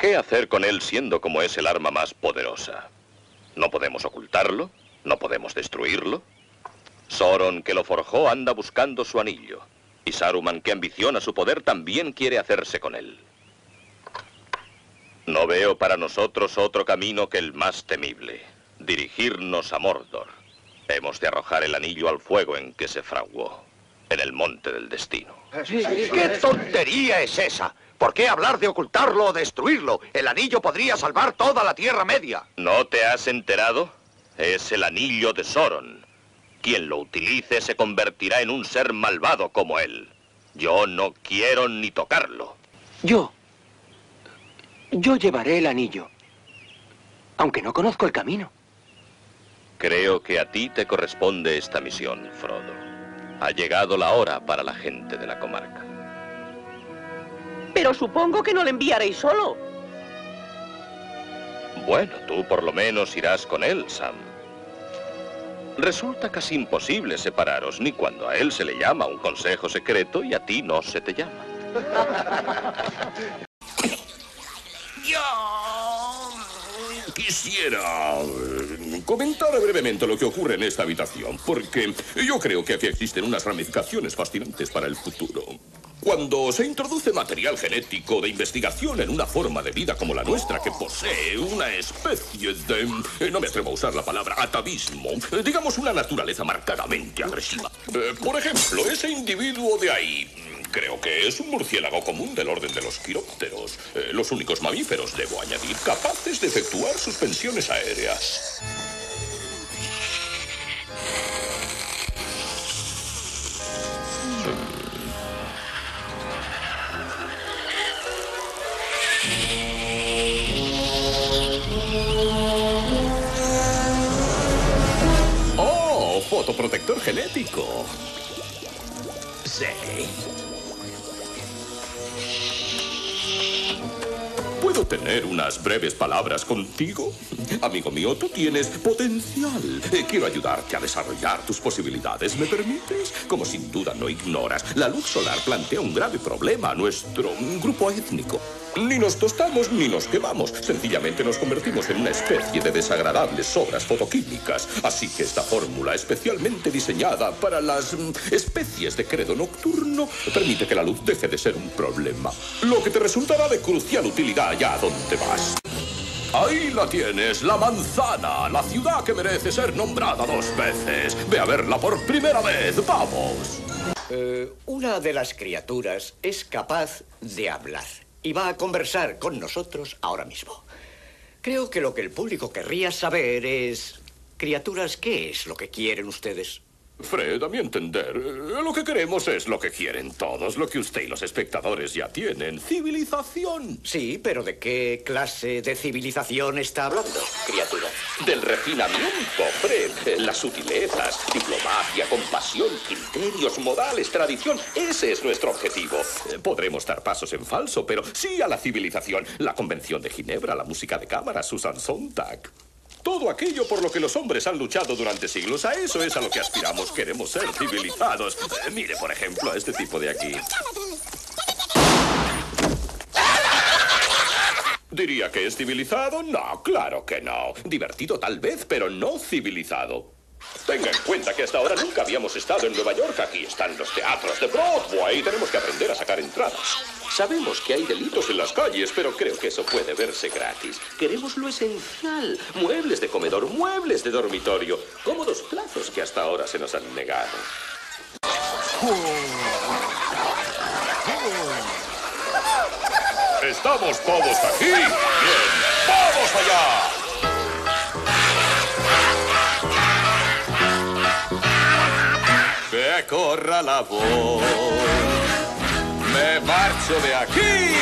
¿Qué hacer con él siendo como es el arma más poderosa? ¿No podemos ocultarlo? ¿No podemos destruirlo? Sauron, que lo forjó, anda buscando su anillo. Y Saruman, que ambiciona su poder, también quiere hacerse con él. No veo para nosotros otro camino que el más temible: dirigirnos a Mordor. Hemos de arrojar el anillo al fuego en que se fraguó, en el monte del destino. ¿Qué tontería es esa? ¿Por qué hablar de ocultarlo o destruirlo? El anillo podría salvar toda la Tierra Media. ¿No te has enterado? Es el anillo de Sauron. Quien lo utilice se convertirá en un ser malvado como él. Yo no quiero ni tocarlo. Yo llevaré el anillo, aunque no conozco el camino. Creo que a ti te corresponde esta misión, Frodo. Ha llegado la hora para la gente de la comarca. Pero supongo que no le enviaréis solo. Bueno, tú por lo menos irás con él, Sam. Resulta casi imposible separaros, ni cuando a él se le llama un consejo secreto y a ti no se te llama. Yo quisiera comentar brevemente lo que ocurre en esta habitación, porque yo creo que aquí existen unas ramificaciones fascinantes para el futuro. Cuando se introduce material genético de investigación en una forma de vida como la nuestra, que posee una especie de... no me atrevo a usar la palabra atavismo, digamos una naturaleza marcadamente agresiva. Por ejemplo, ese individuo de ahí... creo que es un murciélago común del orden de los quirópteros. Los únicos mamíferos, debo añadir, capaces de efectuar suspensiones aéreas. ¡Oh! Fotoprotector genético. Sí. ¿Puedo tener unas breves palabras contigo? Amigo mío, tú tienes potencial. Quiero ayudarte a desarrollar tus posibilidades. ¿Me permites? Como sin duda no ignoras, la luz solar plantea un grave problema a nuestro grupo étnico. Ni nos tostamos ni nos quemamos. Sencillamente nos convertimos en una especie de desagradables obras fotoquímicas. Así que esta fórmula, especialmente diseñada para las especies de credo nocturno, permite que la luz deje de ser un problema. Lo que te resultará de crucial utilidad allá donde vas. Ahí la tienes, la manzana, la ciudad que merece ser nombrada 2 veces. Ve a verla por primera vez, vamos. Una de las criaturas es capaz de hablar. Y va a conversar con nosotros ahora mismo. Creo que lo que el público querría saber es... criaturas, ¿qué es lo que quieren ustedes? Fred, a mi entender, lo que queremos es lo que quieren todos, lo que usted y los espectadores ya tienen: civilización. Sí, pero ¿de qué clase de civilización está hablando, criatura? Del refinamiento, Fred. Las sutilezas, diplomacia, compasión, criterios, modales, tradición. Ese es nuestro objetivo. Podremos dar pasos en falso, pero sí a la civilización. La Convención de Ginebra, la música de cámara, Susan Sontag. Todo aquello por lo que los hombres han luchado durante siglos, a eso es a lo que aspiramos. Queremos ser civilizados. Mire, por ejemplo, a este tipo de aquí. ¿Diría que es civilizado? No, claro que no. Divertido tal vez, pero no civilizado. Tenga en cuenta que hasta ahora nunca habíamos estado en Nueva York. Aquí están los teatros de Broadway. Tenemos que aprender a sacar entradas. Sabemos que hay delitos en las calles, pero creo que eso puede verse gratis. Queremos lo esencial: muebles de comedor, muebles de dormitorio, cómodos plazos que hasta ahora se nos han negado. ¡Estamos todos aquí! ¡Bien! ¡Vamos allá! Que corra la voz, me marcho de aquí,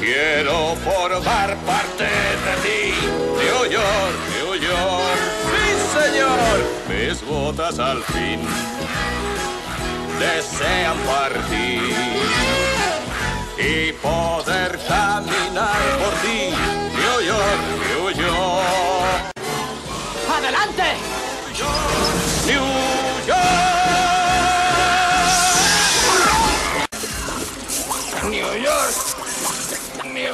quiero formar parte de ti. New York, New York, sí señor, mis botas al fin desean partir y poder caminar por ti. New York, New York, adelante. New York. New York, New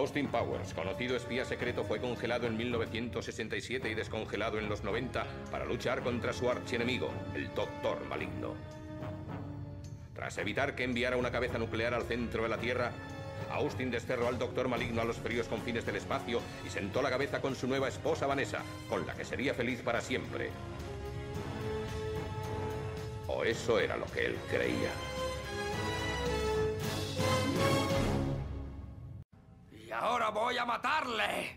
Austin Powers, conocido espía secreto, fue congelado en 1967 y descongelado en los 90 para luchar contra su archienemigo, el Doctor Maligno. Tras evitar que enviara una cabeza nuclear al centro de la Tierra, Austin desterró al Doctor Maligno a los fríos confines del espacio y sentó la cabeza con su nueva esposa Vanessa, con la que sería feliz para siempre. O eso era lo que él creía. Y ahora voy a matarle.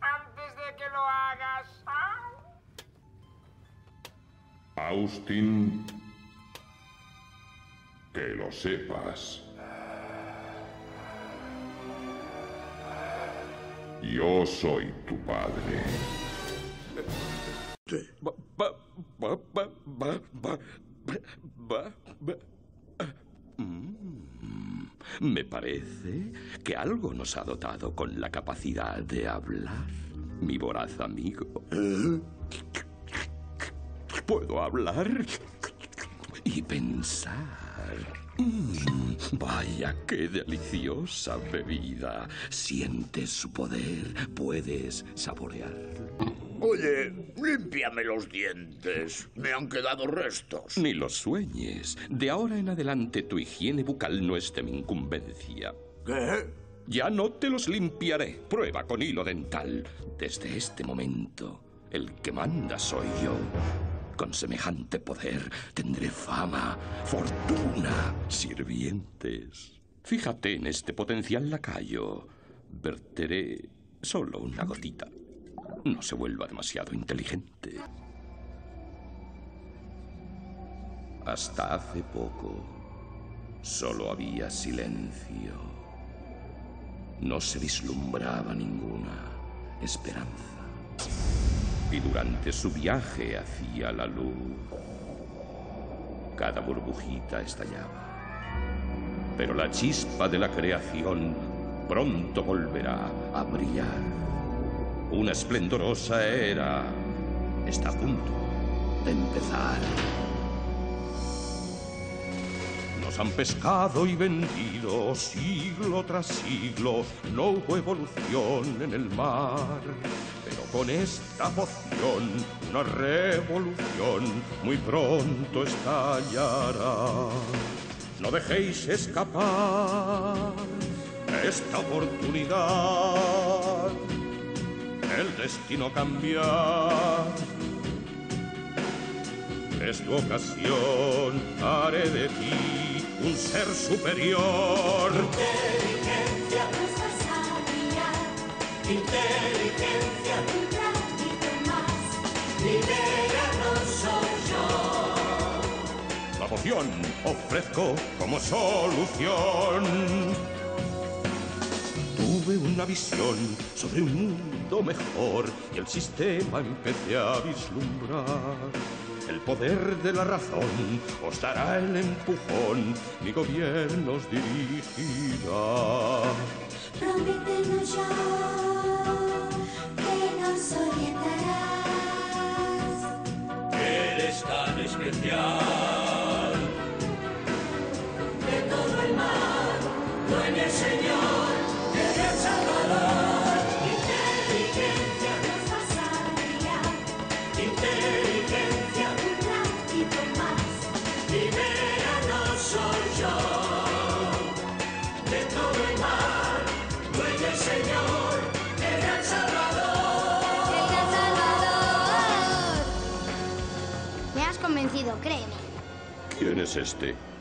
Antes de que lo hagas. Austin, que lo sepas. Yo soy tu padre. Me parece que algo nos ha dotado con la capacidad de hablar, mi voraz amigo. Puedo hablar y pensar. Vaya, qué deliciosa bebida. Sientes su poder, puedes saborearlo. Oye, límpiame los dientes. Me han quedado restos. Ni los sueñes. De ahora en adelante tu higiene bucal no es de mi incumbencia. ¿Qué? Ya no te los limpiaré. Prueba con hilo dental. Desde este momento, el que manda soy yo. Con semejante poder tendré fama, fortuna, sirvientes. Fíjate en este potencial lacayo. Verteré solo una gotita. No se vuelva demasiado inteligente. Hasta hace poco, solo había silencio. No se vislumbraba ninguna esperanza. Y durante su viaje hacia la luz, cada burbujita estallaba. Pero la chispa de la creación pronto volverá a brillar. Una esplendorosa era está a punto de empezar. Nos han pescado y vendido siglo tras siglo. No hubo evolución en el mar. Pero con esta poción, una revolución muy pronto estallará. No dejéis escapar esta oportunidad. El destino cambiar es tu ocasión. Haré de ti un ser superior. Inteligencia, responsabilidad. Inteligencia, un ratito más. Libéranos, soy yo. La poción ofrezco como solución. Tuve una visión sobre un mundo mejor y el sistema empecé a vislumbrar. El poder de la razón os dará el empujón, mi gobierno os dirigirá. Prométenos ya que nos orientarás. Eres tan especial de todo el mar, dueño y señor, eres salvador. Créeme. ¿Quién es este?